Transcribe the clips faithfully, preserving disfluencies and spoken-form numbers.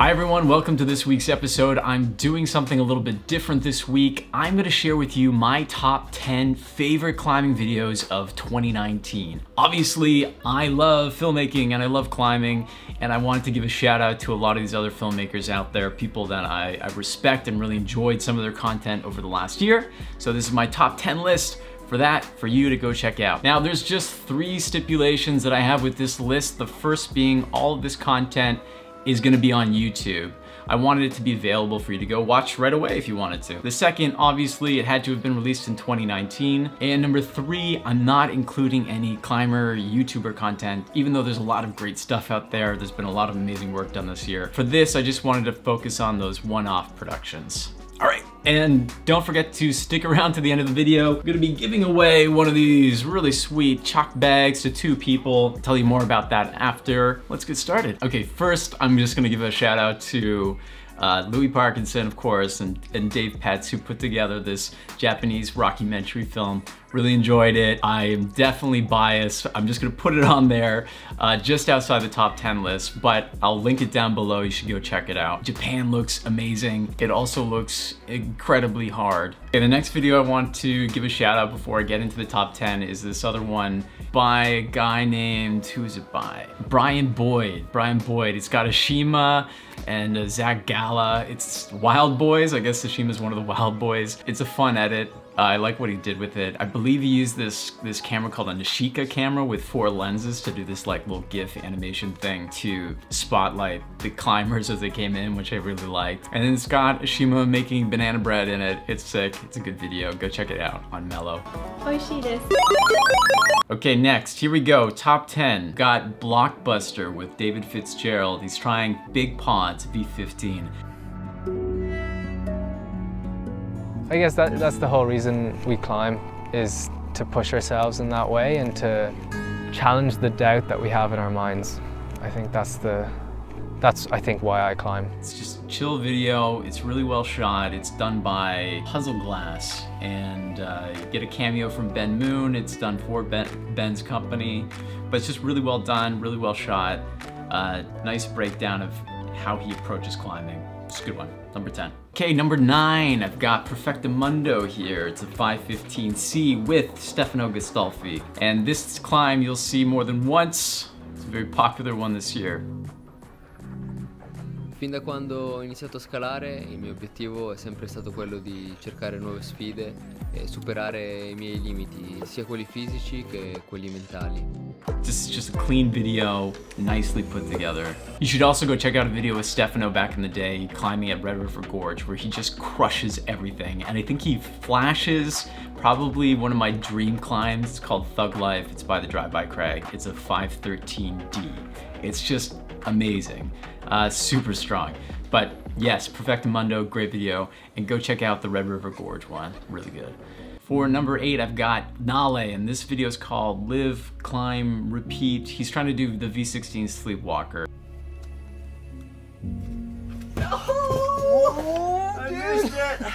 Hi everyone, welcome to this week's episode. I'm doing something a little bit different this week. I'm gonna share with you my top ten favorite climbing videos of twenty nineteen. Obviously, I love filmmaking and I love climbing, and I wanted to give a shout out to a lot of these other filmmakers out there, people that I, I respect and really enjoyed some of their content over the last year. So this is my top ten list for that, for you to go check out. Now, there's just three stipulations that I have with this list. The first being all of this content is gonna be on YouTube. I wanted it to be available for you to go watch right away if you wanted to. The second, obviously, it had to have been released in twenty nineteen. And number three, I'm not including any climber, YouTuber content, even though there's a lot of great stuff out there. There's been a lot of amazing work done this year. For this, I just wanted to focus on those one-off productions. All right, and don't forget to stick around to the end of the video. I'm gonna be giving away one of these really sweet chalk bags to two people. I'll tell you more about that after. Let's get started. Okay, first, I'm just gonna give a shout out to uh, Louis Parkinson, of course, and, and Dave Petz, who put together this Japanese rockumentary film. Really enjoyed it. I am definitely biased. I'm just gonna put it on there, uh, just outside the top ten list, but I'll link it down below. You should go check it out. Japan looks amazing. It also looks incredibly hard. Okay, the next video I want to give a shout out before I get into the top ten is this other one by a guy named, who is it by? Brian Boyd, Brian Boyd. It's got Ashima and Zach Gala. It's Wild Boys. I guess Ashima's one of the Wild Boys. It's a fun edit. Uh, I like what he did with it. I believe he used this this camera called a Nishika camera with four lenses to do this like little GIF animation thing to spotlight the climbers as they came in, which I really liked. And then it's got Ashima making banana bread in it. It's sick. It's a good video. Go check it out on Mello. Oishii desu. Okay, next, here we go. Top ten. Got Blockbuster with David Fitzgerald. He's trying Big Pods V fifteen. I guess that, that's the whole reason we climb, is to push ourselves in that way and to challenge the doubt that we have in our minds. I think that's the, that's I think why I climb. It's just a chill video, it's really well shot, it's done by Puzzle Glass, and uh, you get a cameo from Ben Moon, it's done for Ben, Ben's company, but it's just really well done, really well shot, uh, nice breakdown of how he approaches climbing. It's a good one, number ten. Okay, number nine, I've got Perfecto Mundo here. It's a five fifteen C with Stefano Gastolfi. And this climb you'll see more than once. It's a very popular one this year. Fin da quando ho iniziato a scalare, il mio obiettivo è sempre stato quello di cercare nuove sfide e superare I miei limiti, sia quelli fisici che quelli mentali. This is just a clean video, nicely put together. You should also go check out a video with Stefano back in the day, climbing at Red River Gorge, where he just crushes everything. And I think he flashes probably one of my dream climbs. It's called Thug Life. It's by the Drive-By Crag. It's a five thirteen D. It's just amazing. Uh, super strong. But yes, Perfecto Mundo, great video. And go check out the Red River Gorge one, really good. For number eight, I've got Nale, and this video is called Live, Climb, Repeat. He's trying to do the V sixteen Sleepwalker. Oh, I missed it.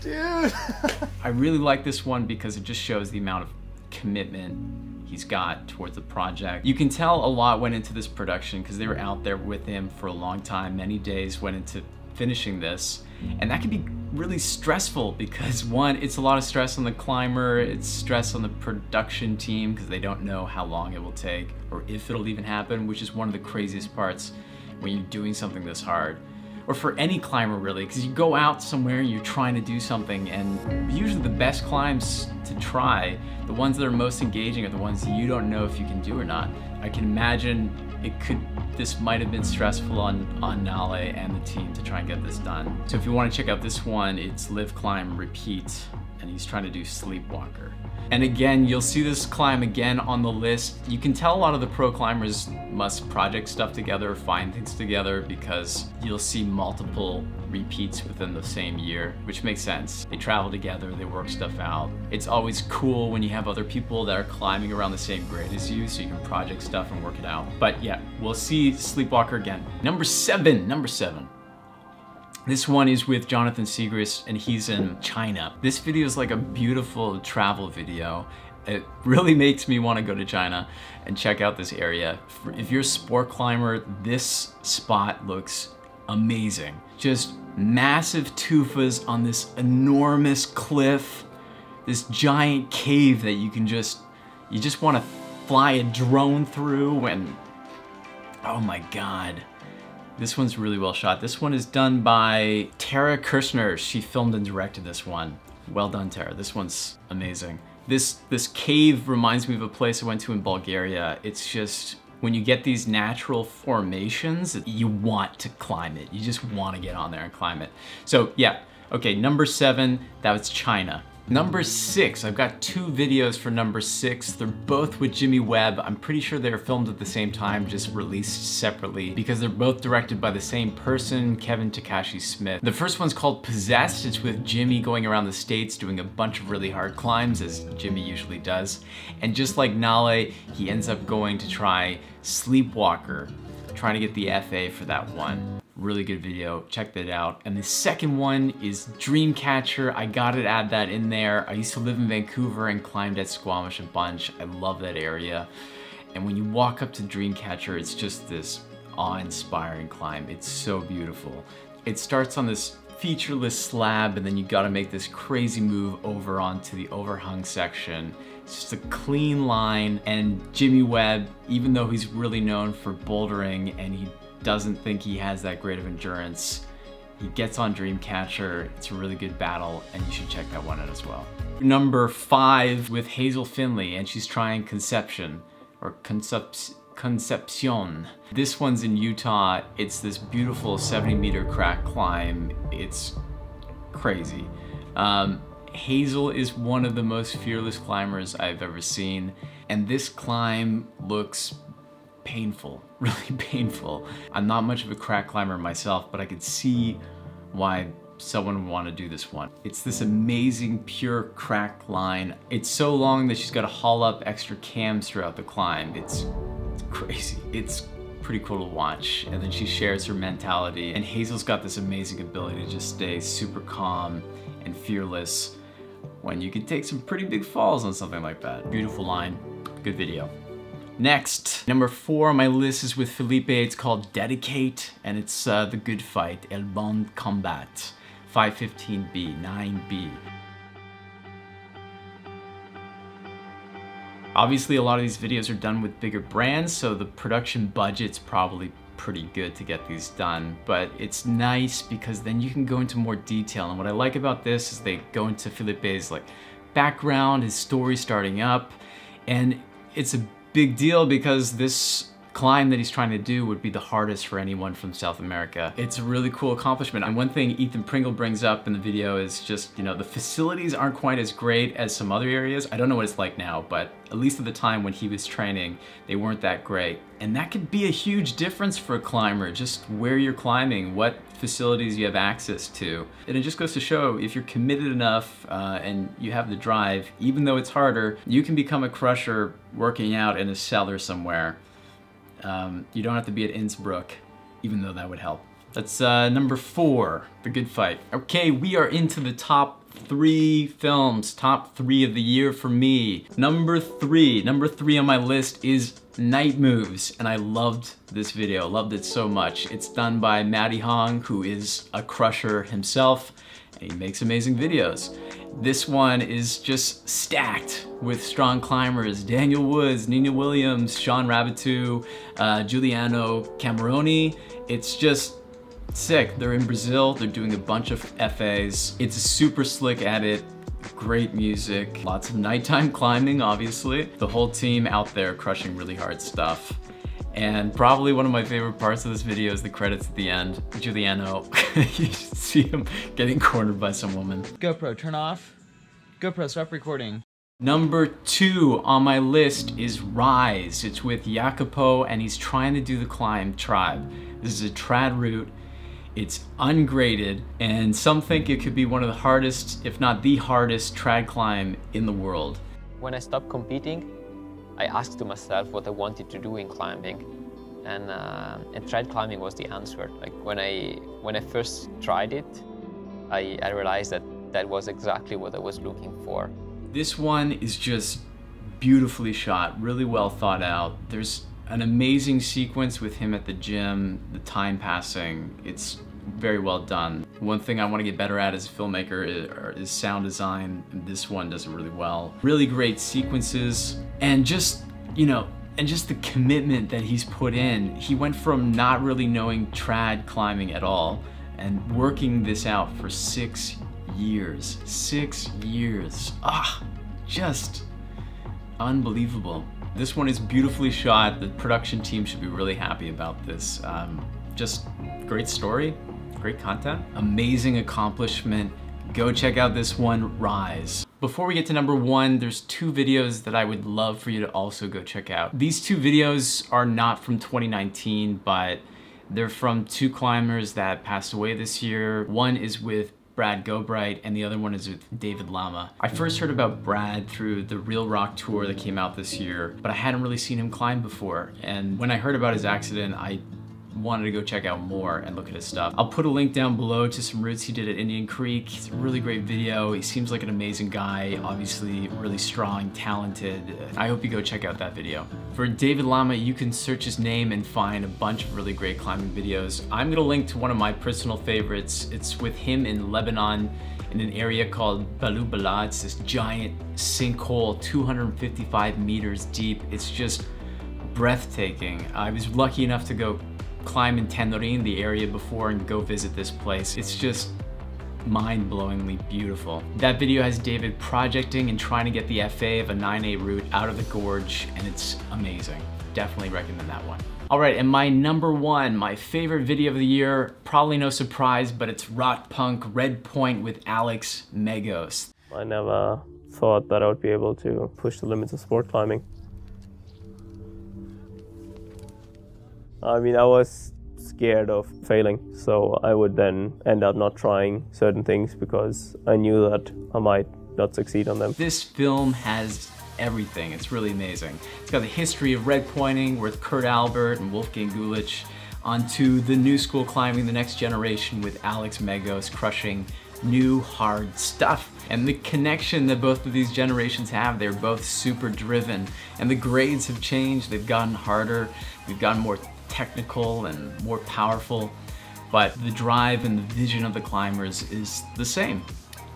Dude. I really like this one because it just shows the amount of commitment he's got towards the project. You can tell a lot went into this production because they were out there with him for a long time. Many days went into finishing this, and that can be really stressful because, one, it's a lot of stress on the climber, it's stress on the production team because they don't know how long it will take or if it'll even happen, which is one of the craziest parts when you're doing something this hard. Or for any climber really, because you go out somewhere and you're trying to do something, and usually the best climbs to try, the ones that are most engaging, are the ones that you don't know if you can do or not. I can imagine it could, this might have been stressful on, on Nale and the team to try and get this done. So if you want to check out this one, it's Live, Climb, Repeat, and he's trying to do Sleepwalker. And again, you'll see this climb again on the list. You can tell a lot of the pro climbers must project stuff together, find things together, because you'll see multiple repeats within the same year, which makes sense. They travel together, they work stuff out. It's always cool when you have other people that are climbing around the same grade as you, so you can project stuff and work it out. But yeah, we'll see Sleepwalker again. Number seven, number seven. This one is with Jonathan Sigrist, and he's in China. This video is like a beautiful travel video. It really makes me want to go to China and check out this area. If you're a sport climber, this spot looks amazing. Just massive tufas on this enormous cliff, this giant cave that you can just, you just want to fly a drone through, and oh my god. This one's really well shot. This one is done by Tara Kirstner. She filmed and directed this one. Well done, Tara. This one's amazing. This, this cave reminds me of a place I went to in Bulgaria. It's just, when you get these natural formations, you want to climb it. You just want to get on there and climb it. So yeah, okay, number seven, that was China. Number six, I've got two videos for number six. They're both with Jimmy Webb. I'm pretty sure they were filmed at the same time, just released separately, because they're both directed by the same person, Kevin Takashi Smith. The first one's called Possessed. It's with Jimmy going around the States doing a bunch of really hard climbs, as Jimmy usually does. And just like Nale, he ends up going to try Sleepwalker, trying to get the F A for that one. Really good video, check that out. And the second one is Dreamcatcher. I gotta add that in there. I used to live in Vancouver and climbed at Squamish a bunch. I love that area. And when you walk up to Dreamcatcher, it's just this awe-inspiring climb. It's so beautiful. It starts on this featureless slab, and then you gotta make this crazy move over onto the overhung section. It's just a clean line, and Jimmy Webb, even though he's really known for bouldering and he doesn't think he has that great of endurance, he gets on Dreamcatcher. It's a really good battle, and you should check that one out as well. Number five with Hazel Finley, and she's trying Conception, or Concep Concepción. This one's in Utah. It's this beautiful seventy meter crack climb. It's crazy. Um, Hazel is one of the most fearless climbers I've ever seen, and this climb looks painful, really painful. I'm not much of a crack climber myself, but I could see why someone would want to do this one. It's this amazing pure crack line. It's so long that she's got to haul up extra cams throughout the climb. It's, it's crazy. It's pretty cool to watch. And then she shares her mentality, and Hazel's got this amazing ability to just stay super calm and fearless when you can take some pretty big falls on something like that. Beautiful line, good video. Next, number four on my list is with Felipe. It's called Dedicate, and it's uh, The Good Fight, El Bon Combat, five fifteen B, nine B. Obviously, a lot of these videos are done with bigger brands, so the production budget's probably pretty good to get these done, but it's nice because then you can go into more detail. And what I like about this is they go into Felipe's like background, his story starting up, and it's a big deal because this climb that he's trying to do would be the hardest for anyone from South America. It's a really cool accomplishment. And one thing Ethan Pringle brings up in the video is just, you know, the facilities aren't quite as great as some other areas. I don't know what it's like now, but at least at the time when he was training, they weren't that great. And that could be a huge difference for a climber, just where you're climbing, what facilities you have access to. And it just goes to show, if you're committed enough uh, and you have the drive, even though it's harder, you can become a crusher working out in a cellar somewhere. Um, you don't have to be at Innsbruck, even though that would help. That's uh, number four, The Good Fight. Okay, we are into the top three films, top three of the year for me. Number three, number three on my list is Night Moves, and I loved this video, loved it so much. It's done by Matty Hong, who is a crusher himself, and he makes amazing videos. This one is just stacked with strong climbers. Daniel Woods, Nina Williams, Sean Rabitou, uh, Giuliano Cameroni. It's just sick. They're in Brazil. They're doing a bunch of F As. It's a super slick edit. Great music. Lots of nighttime climbing, obviously. The whole team out there crushing really hard stuff. And probably one of my favorite parts of this video is the credits at the end. Giuliano, you should see him getting cornered by some woman. GoPro, turn off. GoPro, stop recording. Number two on my list is Rise. It's with Jacopo, and he's trying to do the climb Tribe. This is a trad route. It's ungraded, and some think it could be one of the hardest, if not the hardest, trad climb in the world. When I stopped competing, I asked to myself what I wanted to do in climbing, and, uh, and trad climbing was the answer. Like when I when I first tried it, I, I realized that that was exactly what I was looking for. This one is just beautifully shot, really well thought out. There's an amazing sequence with him at the gym, the time passing. It's very well done. One thing I want to get better at as a filmmaker is, is sound design. This one does it really well. Really great sequences, and just, you know, and just the commitment that he's put in. He went from not really knowing trad climbing at all and working this out for six years. Six years. Ah, just unbelievable. This one is beautifully shot. The production team should be really happy about this. Um, just great story, great content, amazing accomplishment. Go check out this one, Rise. Before we get to number one, there's two videos that I would love for you to also go check out. These two videos are not from twenty nineteen, but they're from two climbers that passed away this year. One is with Brad Gobright, and the other one is with David Lama. I first heard about Brad through the Real Rock Tour that came out this year, but I hadn't really seen him climb before. And when I heard about his accident, I wanted to go check out more and look at his stuff. I'll put a link down below to some routes he did at Indian Creek. It's a really great video. He seems like an amazing guy, obviously really strong, talented. I hope you go check out that video. For David Lama, you can search his name and find a bunch of really great climbing videos. I'm gonna link to one of my personal favorites. It's with him in Lebanon in an area called Balou Bala. It's this giant sinkhole, two hundred fifty-five meters deep. It's just breathtaking. I was lucky enough to go climb in Tendorin, the area before, and go visit this place. It's just mind-blowingly beautiful. That video has David projecting and trying to get the F A of a nine A route out of the gorge, and it's amazing. Definitely recommend that one. All right, and my number one, my favorite video of the year, probably no surprise, but it's rock punk Red Point with Alex Megos. I never thought that I would be able to push the limits of sport climbing. I mean, I was scared of failing, so I would then end up not trying certain things because I knew that I might not succeed on them. This film has everything. It's really amazing. It's got the history of red pointing with Kurt Albert and Wolfgang Gulick, onto the new school climbing, the next generation with Alex Megos crushing new hard stuff. And the connection that both of these generations have, they're both super driven. And the grades have changed, they've gotten harder, we've gotten more technical and more powerful, but the drive and the vision of the climbers is the same.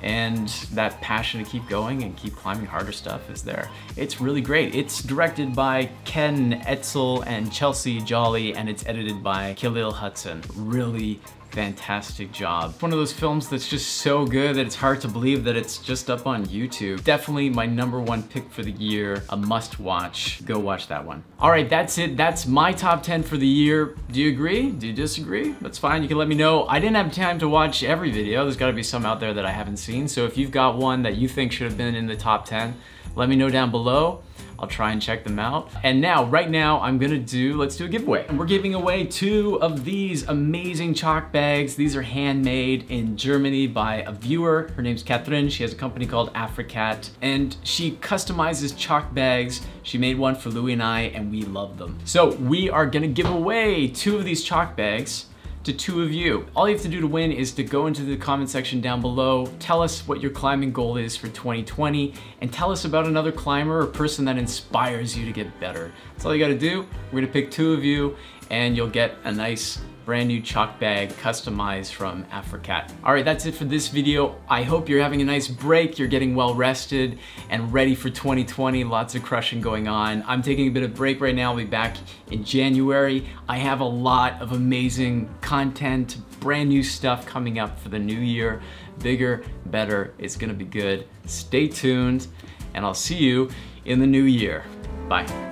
And that passion to keep going and keep climbing harder stuff is there. It's really great. It's directed by Ken Etzel and Chelsea Jolly, and it's edited by Khalil Hudson. Really fantastic job. One of those films that's just so good that it's hard to believe that it's just up on YouTube. Definitely my number one pick for the year, a must watch. Go watch that one. All right, that's it. That's my top ten for the year. Do you agree? Do you disagree? That's fine, you can let me know. I didn't have time to watch every video. There's gotta be some out there that I haven't seen. So if you've got one that you think should have been in the top ten, let me know down below. I'll try and check them out. And now, right now, I'm gonna do, let's do a giveaway. And we're giving away two of these amazing chalk bags. These are handmade in Germany by a viewer. Her name's Catherine. She has a company called AfriKat, and she customizes chalk bags. She made one for Louis and I, and we love them. So we are gonna give away two of these chalk bags to two of you. All you have to do to win is to go into the comment section down below, tell us what your climbing goal is for twenty twenty, and tell us about another climber or person that inspires you to get better. That's all you gotta do. We're gonna pick two of you, and you'll get a nice brand new chalk bag customized from AfriKat. All right, that's it for this video. I hope you're having a nice break, you're getting well rested and ready for twenty twenty, lots of crushing going on. I'm taking a bit of break right now, I'll be back in January. I have a lot of amazing content, brand new stuff coming up for the new year. Bigger, better, it's gonna be good. Stay tuned, and I'll see you in the new year. Bye.